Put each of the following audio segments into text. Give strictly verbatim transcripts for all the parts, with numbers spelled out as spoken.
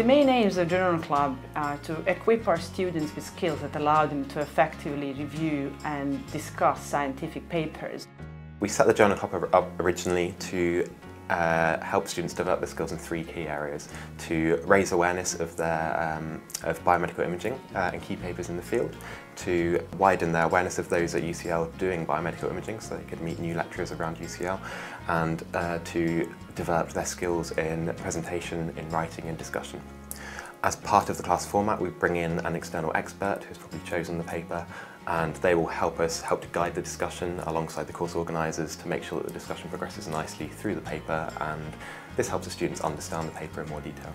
The main aims of Journal Club are to equip our students with skills that allow them to effectively review and discuss scientific papers. We set the Journal Club up originally to uh, help students develop their skills in three key areas: to raise awareness of their um, of biomedical imaging uh, and key papers in the field, to widen their awareness of those at U C L doing biomedical imaging so they could meet new lecturers around U C L, and uh, to develop their skills in presentation, in writing and discussion. As part of the class format, we bring in an external expert who's probably chosen the paper, and they will help us, help to guide the discussion alongside the course organisers to make sure that the discussion progresses nicely through the paper, and this helps the students understand the paper in more detail.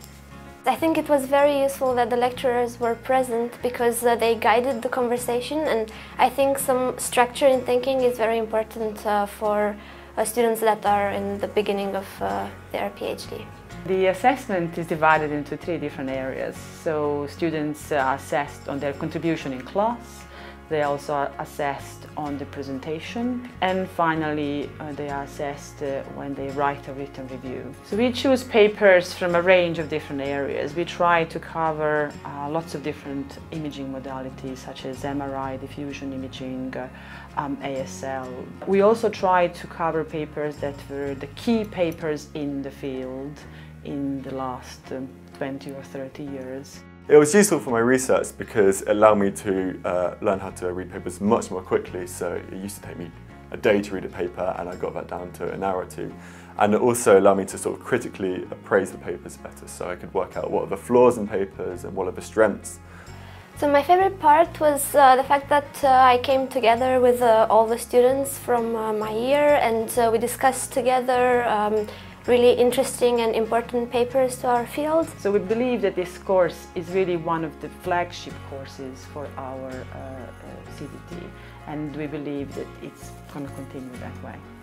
I think it was very useful that the lecturers were present because uh, they guided the conversation, and I think some structure in thinking is very important uh, for uh, students that are in the beginning of uh, their PhD. The assessment is divided into three different areas. So students are assessed on their contribution in class, they also are assessed on the presentation, and finally uh, they are assessed uh, when they write a written review. So we choose papers from a range of different areas. We try to cover uh, lots of different imaging modalities such as M R I, diffusion imaging, uh, um, A S L. We also try to cover papers that were the key papers in the field in the last um, twenty or thirty years. It was useful for my research because it allowed me to uh, learn how to read papers much more quickly. So it used to take me a day to read a paper, and I got that down to an hour or two. And it also allowed me to sort of critically appraise the papers better, so I could work out what are the flaws in papers and what are the strengths. So my favourite part was uh, the fact that uh, I came together with uh, all the students from uh, my year, and uh, we discussed together um, really interesting and important papers to our field. So we believe that this course is really one of the flagship courses for our uh, uh, C D T, and we believe that it's going to continue that way.